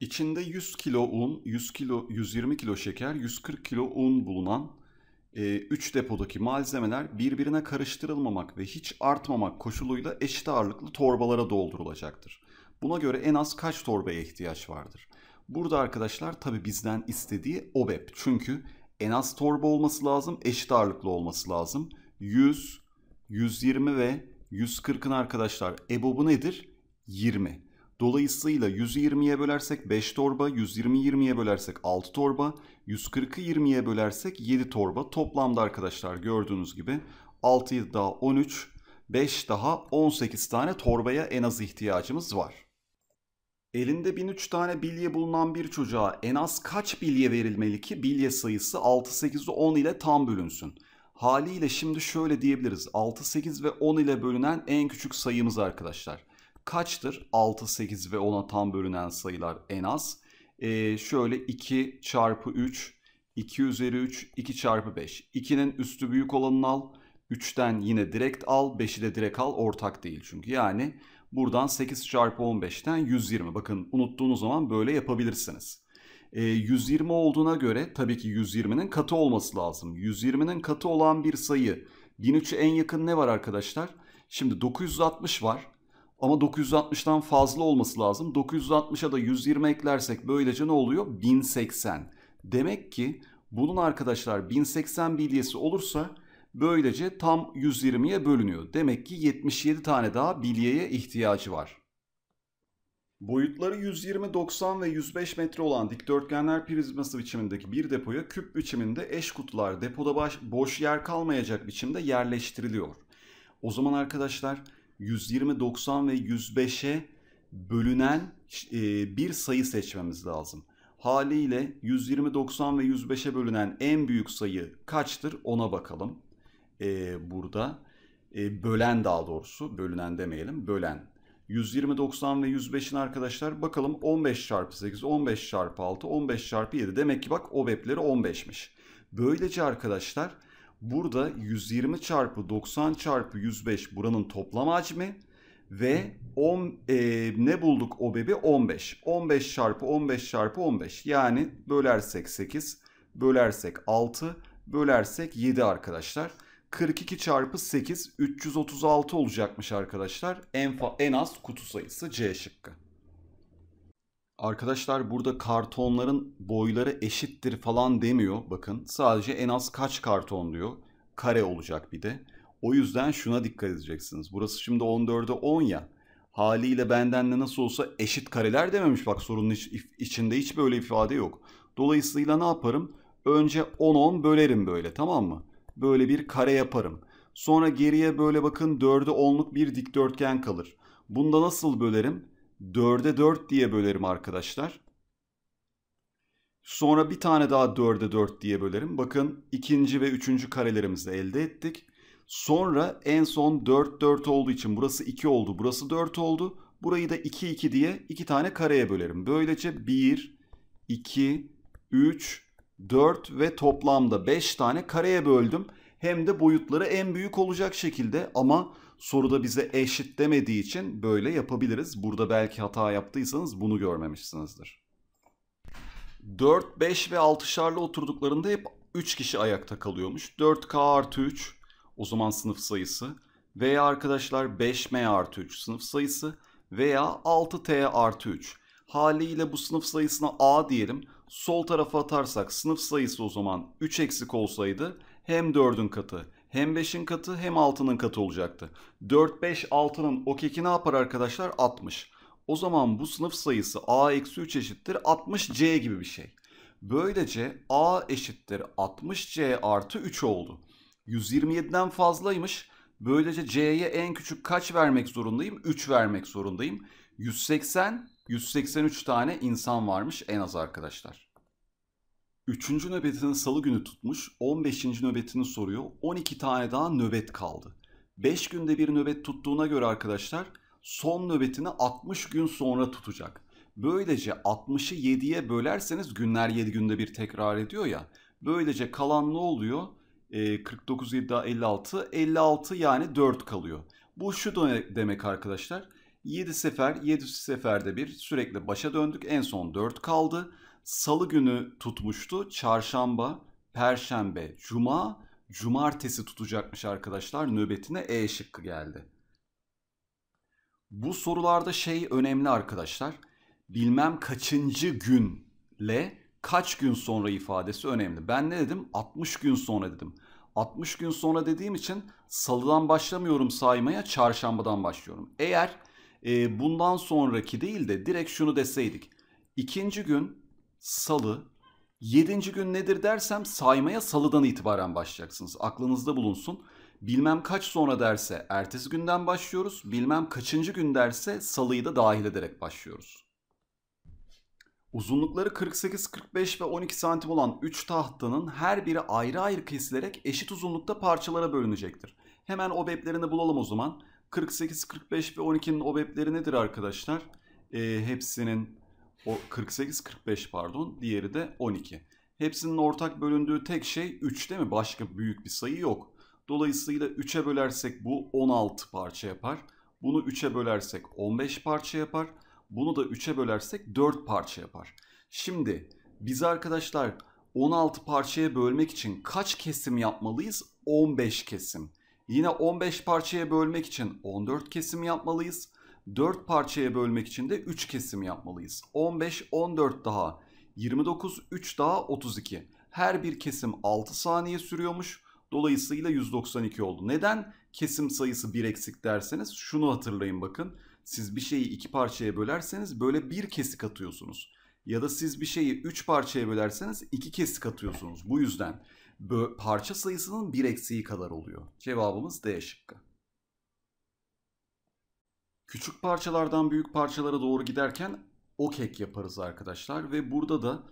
İçinde 100 kilo un, 120 kilo şeker, 140 kilo un bulunan 3 depodaki malzemeler birbirine karıştırılmamak ve hiç artmamak koşuluyla eşit ağırlıklı torbalara doldurulacaktır. Buna göre en az kaç torbaya ihtiyaç vardır? Burada arkadaşlar tabi bizden istediği OBEB. Çünkü en az torba olması lazım, eşit ağırlıklı olması lazım. 100, 120 ve 140'ın arkadaşlar EBOB'u nedir? 20. Dolayısıyla 100'ü 20'ye bölersek 5 torba, 120'yi 20'ye bölersek 6 torba, 140'ı 20'ye bölersek 7 torba. Toplamda arkadaşlar gördüğünüz gibi 6 daha 13, 5 daha 18 tane torbaya en az ihtiyacımız var. Elinde 1003 tane bilye bulunan bir çocuğa en az kaç bilye verilmeli ki bilye sayısı 6, 8, 10 ile tam bölünsün? Haliyle şimdi şöyle diyebiliriz. 6, 8 ve 10 ile bölünen en küçük sayımız arkadaşlar kaçtır? 6, 8 ve 10'a tam bölünen sayılar en az. Şöyle 2 çarpı 3, 2 üzeri 3, 2 çarpı 5. 2'nin üstü büyük olanını al. 3'ten yine direkt al. 5'i de direkt al. Ortak değil çünkü. Yani buradan 8 çarpı 15'ten 120. Bakın unuttuğunuz zaman böyle yapabilirsiniz. 120 olduğuna göre tabii ki 120'nin katı olması lazım. 120'nin katı olan bir sayı. 1003'e en yakın ne var arkadaşlar? Şimdi 960 var. Ama 960'tan fazla olması lazım. 960'a da 120 eklersek böylece ne oluyor? 1080. Demek ki bunun arkadaşlar 1080 bilyesi olursa böylece tam 120'ye bölünüyor. Demek ki 77 tane daha bilyeye ihtiyacı var. Boyutları 120, 90 ve 105 metre olan dikdörtgenler prizması biçimindeki bir depoya küp biçiminde eş kutular depoda boş yer kalmayacak biçimde yerleştiriliyor. O zaman arkadaşlar 120, 90 ve 105'e bölünen bir sayı seçmemiz lazım. Haliyle 120, 90 ve 105'e bölünen en büyük sayı kaçtır? Ona bakalım. Burada bölen, daha doğrusu bölünen demeyelim, bölen. 120, 90 ve 105'in arkadaşlar bakalım 15 çarpı 8, 15 çarpı 6, 15 çarpı 7. Demek ki bak OBEB'leri 15'miş. Böylece arkadaşlar burada 120 çarpı 90 çarpı 105 buranın toplam hacmi ve ne bulduk OBEB'i? 15. 15 çarpı 15 çarpı 15, yani bölersek 8, bölersek 6, bölersek 7 arkadaşlar. 42 çarpı 8 336 olacakmış arkadaşlar. En az kutu sayısı C şıkkı. Arkadaşlar burada kartonların boyları eşittir falan demiyor. Bakın sadece en az kaç karton diyor. Kare olacak bir de. O yüzden şuna dikkat edeceksiniz. Burası şimdi 14'e 10 ya. Haliyle benden de nasıl olsa eşit kareler dememiş. Bak sorunun içinde hiç böyle ifade yok. Dolayısıyla ne yaparım? Önce 10-10 bölerim böyle, tamam mı? Böyle bir kare yaparım. Sonra geriye böyle bakın 4'e 10'luk bir dikdörtgen kalır. Bunda nasıl bölerim? 4'e 4 diye bölerim arkadaşlar. Sonra bir tane daha 4'e 4 diye bölerim. Bakın ikinci ve üçüncü karelerimizi elde ettik. Sonra en son 4 4 olduğu için burası 2 oldu, burası 4 oldu. Burayı da 2 2 diye 2 tane kareye bölerim. Böylece 1, 2, 3, 4 ve toplamda 5 tane kareye böldüm. Hem de boyutları en büyük olacak şekilde, ama soruda bize eşit demediği için böyle yapabiliriz. Burada belki hata yaptıysanız bunu görmemişsinizdir. 4, 5 ve 6'şarlı oturduklarında hep 3 kişi ayakta kalıyormuş. 4K artı 3 o zaman sınıf sayısı veya arkadaşlar 5M artı 3 sınıf sayısı veya 6T artı 3. Haliyle bu sınıf sayısına A diyelim. Sol tarafa atarsak sınıf sayısı o zaman 3 eksik olsaydı hem 4'ün katı hem 5'in katı hem 6'nın katı olacaktı. 4, 5, 6'nın o keki ne yapar arkadaşlar? 60. O zaman bu sınıf sayısı A-3 eşittir 60C gibi bir şey. Böylece A eşittir 60C artı 3 oldu. 127'den fazlaymış. Böylece C'ye en küçük kaç vermek zorundayım? 3 vermek zorundayım. 180, 183 tane insan varmış en az arkadaşlar. 3. nöbetini salı günü tutmuş, 15. nöbetini soruyor, 12 tane daha nöbet kaldı. 5 günde bir nöbet tuttuğuna göre arkadaşlar son nöbetini 60 gün sonra tutacak. Böylece 60'ı 7'ye bölerseniz, günler 7 günde bir tekrar ediyor ya. Böylece kalan ne oluyor? 49, 7 daha 56, 56, yani 4 kalıyor. Bu şu demek arkadaşlar. 7 seferde bir sürekli başa döndük. En son 4 kaldı. Salı günü tutmuştu. Çarşamba, perşembe, cuma, cumartesi tutacakmış arkadaşlar. Nöbetine E şıkkı geldi. Bu sorularda şey önemli arkadaşlar. Bilmem kaçıncı günle kaç gün sonra ifadesi önemli. Ben ne dedim? 60 gün sonra dedim. 60 gün sonra dediğim için salıdan başlamıyorum saymaya, çarşambadan başlıyorum. Eğer bundan sonraki değil de direkt şunu deseydik. İkinci gün salı, 7. gün nedir dersem saymaya salıdan itibaren başlayacaksınız. Aklınızda bulunsun. Bilmem kaç sonra derse ertesi günden başlıyoruz. Bilmem kaçıncı gün derse salıyı da dahil ederek başlıyoruz. Uzunlukları 48, 45 ve 12 santim olan 3 tahtanın her biri ayrı ayrı kesilerek eşit uzunlukta parçalara bölünecektir. Hemen OBEB'lerini bulalım o zaman. 48, 45 ve 12'nin OBEB'leri nedir arkadaşlar? Hepsinin o 48, 45 pardon. Diğeri de 12. Hepsinin ortak bölündüğü tek şey 3 değil mi? Başka büyük bir sayı yok. Dolayısıyla 3'e bölersek bu 16 parça yapar. Bunu 3'e bölersek 15 parça yapar. Bunu da 3'e bölersek 4 parça yapar. Şimdi biz arkadaşlar 16 parçaya bölmek için kaç kesim yapmalıyız? 15 kesim. Yine 15 parçaya bölmek için 14 kesim yapmalıyız. 4 parçaya bölmek için de 3 kesim yapmalıyız. 15, 14 daha 29, 3 daha 32. Her bir kesim 6 saniye sürüyormuş. Dolayısıyla 192 oldu. Neden kesim sayısı 1 eksik derseniz şunu hatırlayın bakın. Siz bir şeyi 2 parçaya bölerseniz böyle 1 kesik atıyorsunuz. Ya da siz bir şeyi 3 parçaya bölerseniz 2 kesik atıyorsunuz. Bu yüzden parça sayısının 1 eksiği kadar oluyor. Cevabımız D şıkkı. Küçük parçalardan büyük parçalara doğru giderken okek yaparız arkadaşlar. Ve burada da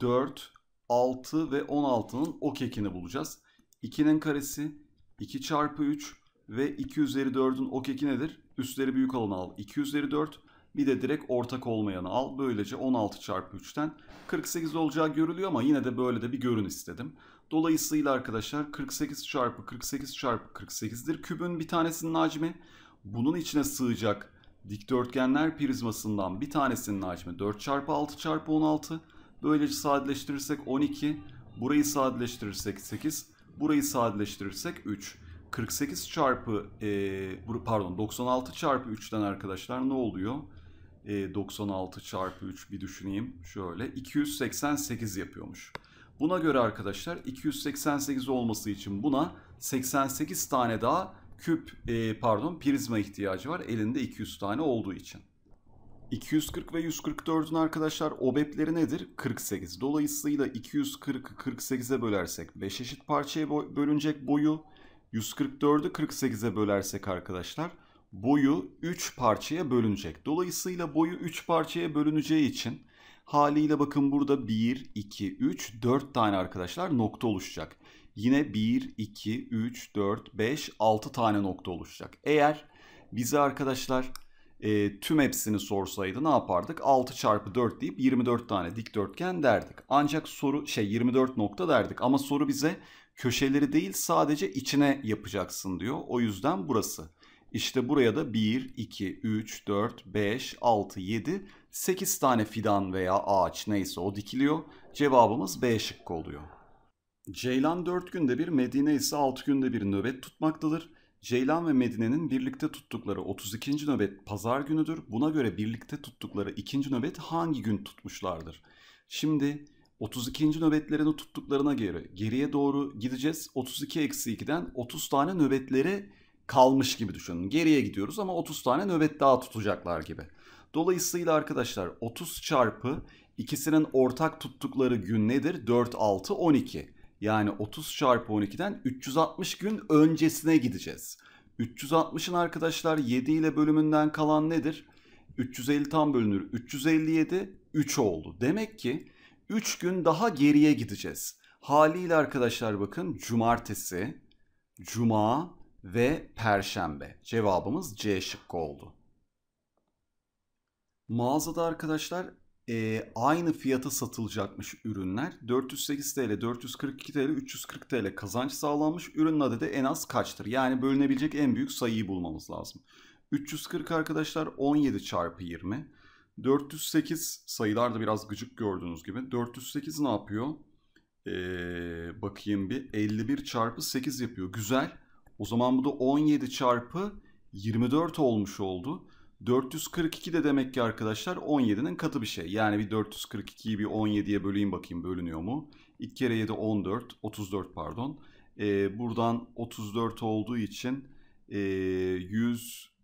4, 6 ve 16'nın okekini bulacağız. 2'nin karesi 2 çarpı 3 ve 2 üzeri 4'ün okeki nedir? Üstleri büyük olanı al 2 üzeri 4, bir de direkt ortak olmayanı al. Böylece 16 çarpı 3'ten 48 olacağı görülüyor ama yine de böyle de bir görün istedim. Dolayısıyla arkadaşlar 48 çarpı 48 çarpı 48'dir. Kübün bir tanesinin hacmi, bunun içine sığacak dikdörtgenler prizmasından bir tanesinin hacmi 4 çarpı 6 çarpı 16. Böylece sadeleştirirsek 12, burayı sadeleştirirsek 8, burayı sadeleştirirsek 3. 48 çarpı, pardon 96 çarpı 3'ten arkadaşlar ne oluyor? 96 çarpı 3 bir düşüneyim. Şöyle 288 yapıyormuş. Buna göre arkadaşlar 288 olması için buna 88 tane daha prizma ihtiyacı var. Elinde 200 tane olduğu için. 240 ve 144'ün arkadaşlar OBEB'leri nedir? 48. Dolayısıyla 240'ı 48'e bölersek 5 eşit parçaya bölünecek boyu. 144'ü 48'e bölersek arkadaşlar boyu 3 parçaya bölünecek. Dolayısıyla boyu 3 parçaya bölüneceği için haliyle bakın burada 1, 2, 3, 4 tane arkadaşlar nokta oluşacak. Yine 1, 2, 3, 4, 5, 6 tane nokta oluşacak. Eğer bize arkadaşlar tüm hepsini sorsaydı ne yapardık? 6 çarpı 4 deyip 24 tane dikdörtgen derdik. Ancak soru 24 nokta derdik ama soru bize köşeleri değil sadece içine yapacaksın diyor. O yüzden burası. İşte buraya da 1, 2, 3, 4, 5, 6, 7, 8 tane fidan veya ağaç neyse o dikiliyor. Cevabımız B şıkkı oluyor. Ceylan 4 günde bir, Medine ise 6 günde bir nöbet tutmaktadır. Ceylan ve Medine'nin birlikte tuttukları 32. nöbet pazar günüdür. Buna göre birlikte tuttukları 2. nöbet hangi gün tutmuşlardır? Şimdi 32. nöbetlerini tuttuklarına göre geriye doğru gideceğiz. 32-2'den 30 tane nöbetleri kalmış gibi düşünün. Geriye gidiyoruz ama 30 tane nöbet daha tutacaklar gibi. Dolayısıyla arkadaşlar 30 çarpı ikisinin ortak tuttukları gün nedir? 4, 6, 12. Yani 30 çarpı 12'den 360 gün öncesine gideceğiz. 360'ın arkadaşlar 7 ile bölümünden kalan nedir? 350 tam bölünür. 357, 3 oldu. Demek ki 3 gün daha geriye gideceğiz. Haliyle arkadaşlar bakın cumartesi, cuma ve perşembe. Cevabımız C şıkkı oldu. Mağazada arkadaşlar aynı fiyata satılacakmış ürünler. 408 TL, 442 TL, 340 TL kazanç sağlanmış. Ürünün adedi en az kaçtır? Yani bölünebilecek en büyük sayıyı bulmamız lazım. 340 arkadaşlar 17 çarpı 20. 408 sayılarda biraz gıcık gördüğünüz gibi. 408 ne yapıyor? Bakayım bir 51 çarpı 8 yapıyor. Güzel. O zaman bu da 17 çarpı 24 olmuş oldu. 442 de demek ki arkadaşlar 17'nin katı bir şey. Yani bir 442'yi bir 17'ye böleyim bakayım bölünüyor mu? 2 kere 7 14. 34 pardon. Buradan 34 olduğu için 102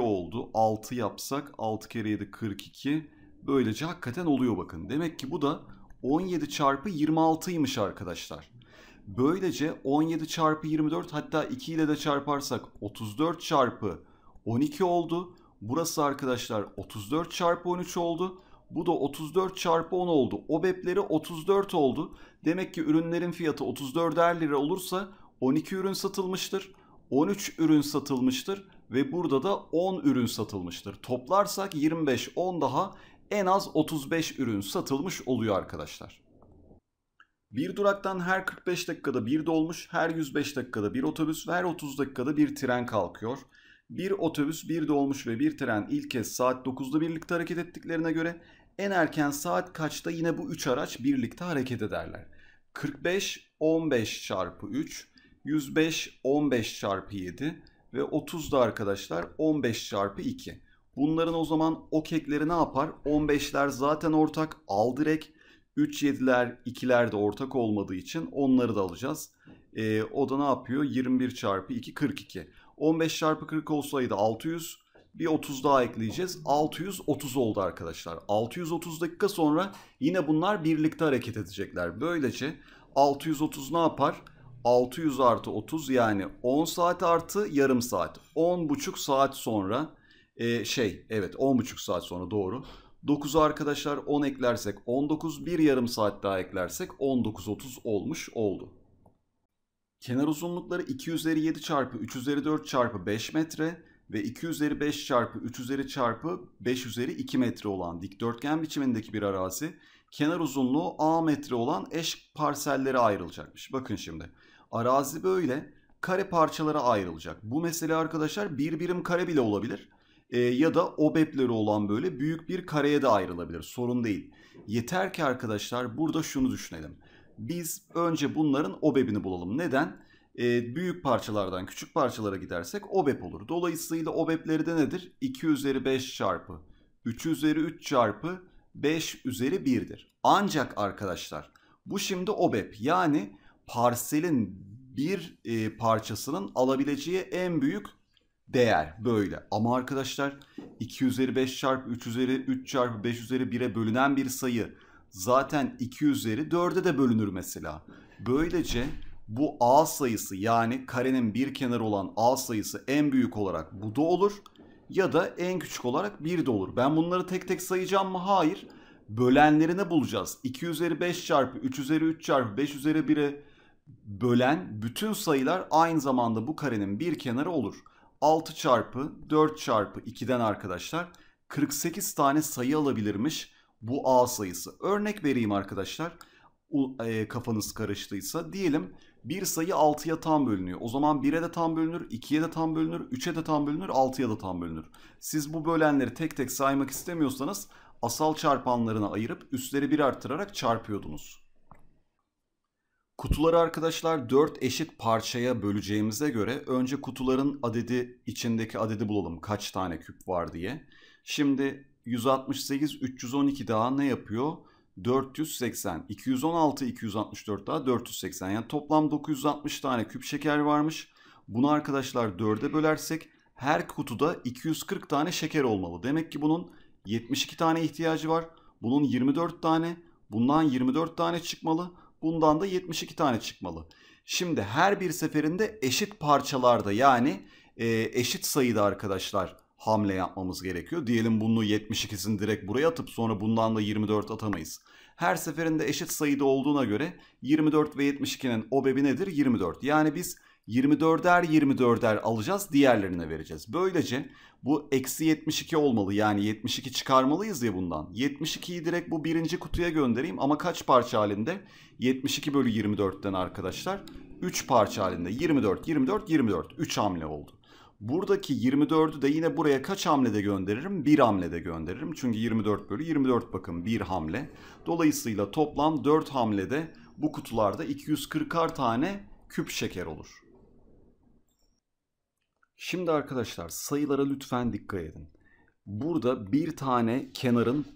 oldu. 6 yapsak 6 kere 7 42. Böylece hakikaten oluyor bakın. Demek ki bu da 17 çarpı 26'ymış arkadaşlar. Böylece 17 çarpı 24 hatta 2 ile de çarparsak 34 çarpı 12 oldu. Burası arkadaşlar 34 çarpı 13 oldu. Bu da 34 çarpı 10 oldu. OBEB'leri 34 oldu. Demek ki ürünlerin fiyatı 34'er lira olursa 12 ürün satılmıştır. 13 ürün satılmıştır. Ve burada da 10 ürün satılmıştır. Toplarsak 25, 10 daha en az 35 ürün satılmış oluyor arkadaşlar. Bir duraktan her 45 dakikada bir dolmuş, her 105 dakikada bir otobüs ve her 30 dakikada bir tren kalkıyor. Bir otobüs, bir dolmuş ve bir tren ilk kez saat 9'da birlikte hareket ettiklerine göre en erken saat kaçta yine bu 3 araç birlikte hareket ederler? 45, 15 çarpı 3, 105, 15 çarpı 7 ve 30'da arkadaşlar 15 çarpı 2. Bunların o zaman okekleri ne yapar? 15'ler zaten ortak, al direkt. 3 7'ler 2'ler de ortak olmadığı için onları da alacağız. O da ne yapıyor? 21 çarpı 2 42. 15 çarpı 40 olsaydı 600. Bir 30 daha ekleyeceğiz. 630 oldu arkadaşlar. 630 dakika sonra yine bunlar birlikte hareket edecekler. Böylece 630 ne yapar? 600 artı 30 yani 10 saat artı yarım saat. 10,5 saat sonra evet 10,5 saat sonra doğru. 9'u arkadaşlar 10 eklersek 19, bir yarım saat daha eklersek 19.30 olmuş oldu. Kenar uzunlukları 2 üzeri 7 çarpı 3 üzeri 4 çarpı 5 metre ve 2 üzeri 5 çarpı 3 üzeri çarpı 5 üzeri 2 metre olan dikdörtgen biçimindeki bir arazi kenar uzunluğu A metre olan eş parsellere ayrılacakmış. Bakın şimdi arazi böyle kare parçalara ayrılacak. Bu mesele arkadaşlar bir birim kare bile olabilir. Ya da OBEB'leri olan böyle büyük bir kareye de ayrılabilir. Sorun değil. Yeter ki arkadaşlar burada şunu düşünelim. Biz önce bunların OBEB'ini bulalım. Neden? Büyük parçalardan küçük parçalara gidersek OBEB olur. Dolayısıyla OBEB'leri de nedir? 2 üzeri 5 çarpı 3 üzeri 3 çarpı 5 üzeri 1'dir. Ancak arkadaşlar bu şimdi OBEB. Yani parselin bir parçasının alabileceği en büyük değer böyle. Ama arkadaşlar 2 üzeri 5 çarpı 3 üzeri 3 çarpı 5 üzeri 1'e bölünen bir sayı zaten 2 üzeri 4'e de bölünür mesela. Böylece bu A sayısı yani karenin bir kenarı olan A sayısı en büyük olarak bu da olur ya da en küçük olarak 1 de olur. Ben bunları tek tek sayacağım mı? Hayır. Bölenlerini bulacağız. 2 üzeri 5 çarpı 3 üzeri 3 çarpı 5 üzeri 1'e bölen bütün sayılar aynı zamanda bu karenin bir kenarı olur. 6 çarpı 4 çarpı 2'den arkadaşlar 48 tane sayı alabilirmiş bu A sayısı. Örnek vereyim arkadaşlar kafanız karıştıysa. Diyelim bir sayı 6'ya tam bölünüyor. O zaman 1'e de tam bölünür, 2'ye de tam bölünür, 3'e de tam bölünür, 6'ya da tam bölünür. Siz bu bölenleri tek tek saymak istemiyorsanız asal çarpanlarına ayırıp üstleri 1 arttırarak çarpıyordunuz. Kutuları arkadaşlar 4 eşit parçaya böleceğimize göre önce kutuların adedi içindeki adedi bulalım kaç tane küp var diye. Şimdi 168 312 daha ne yapıyor? 480 216 264 daha 480 yani toplam 960 tane küp şeker varmış. Bunu arkadaşlar 4'e bölersek her kutuda 240 tane şeker olmalı. Demek ki bunun 72 tane ihtiyacı var. Bunun 24 tane bundan 24 tane çıkmalı. Bundan da 72 tane çıkmalı. Şimdi her bir seferinde eşit parçalarda yani eşit sayıda arkadaşlar hamle yapmamız gerekiyor. Diyelim bunu 72'sini direkt buraya atıp sonra bundan da 24 atamayız. Her seferinde eşit sayıda olduğuna göre 24 ve 72'nin OBEB'i nedir? 24. Yani biz 24'er 24'er alacağız diğerlerine vereceğiz. Böylece bu eksi 72 olmalı yani 72 çıkarmalıyız ya bundan. 72'yi direkt bu birinci kutuya göndereyim ama kaç parça halinde? 72 bölü 24'ten arkadaşlar 3 parça halinde 24 24 24 3 hamle oldu. Buradaki 24'ü de yine buraya kaç hamlede gönderirim? Bir hamlede gönderirim. Çünkü 24/24 bakın bir hamle. Dolayısıyla toplam 4 hamlede bu kutularda 240'ar tane küp şeker olur. Şimdi arkadaşlar sayılara lütfen dikkat edin. Burada bir tane kenarın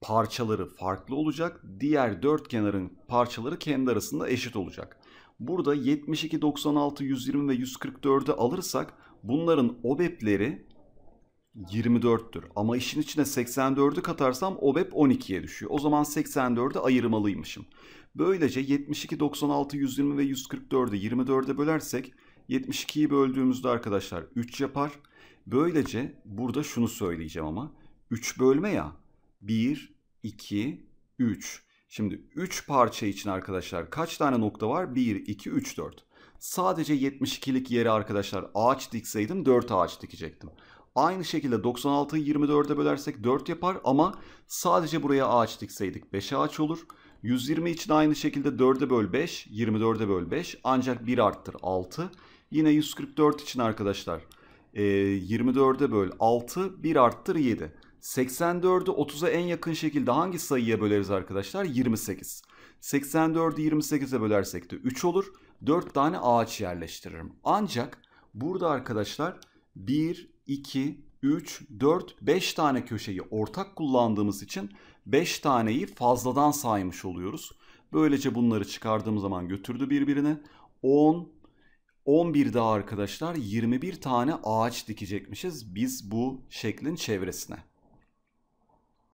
parçaları farklı olacak. Diğer 4 kenarın parçaları kendi arasında eşit olacak. Burada 72, 96, 120 ve 144'ü alırsak bunların OBEP'leri 24'tür. Ama işin içine 84'ü katarsam OBEP 12'ye düşüyor. O zaman 84'ü ayırmalıymışım. Böylece 72, 96, 120 ve 144'ü 24'e bölersek 72'yi böldüğümüzde arkadaşlar 3 yapar. Böylece burada şunu söyleyeceğim ama 3 bölme ya. 1, 2, 3. Şimdi 3 parça için arkadaşlar kaç tane nokta var? 1, 2, 3, 4. Sadece 72'lik yere arkadaşlar ağaç dikseydim 4 ağaç dikecektim. Aynı şekilde 96'yı 24'e bölersek 4 yapar ama sadece buraya ağaç dikseydik 5 ağaç olur. 120 için aynı şekilde 4'e böl 5, 24'e böl 5 ancak 1 arttır 6. Yine 144 için arkadaşlar 24'e böl 6, 1 arttır 7. 84'ü 30'a en yakın şekilde hangi sayıya böleriz arkadaşlar? 28. 84'ü 28'e bölersek de 3 olur. 4 tane ağaç yerleştiririm. Ancak burada arkadaşlar 1, 2, 3, 4, 5 tane köşeyi ortak kullandığımız için 5 taneyi fazladan saymış oluyoruz. Böylece bunları çıkardığım zaman götürdü birbirine. 10, 11 daha arkadaşlar 21 tane ağaç dikecekmişiz biz bu şeklin çevresine.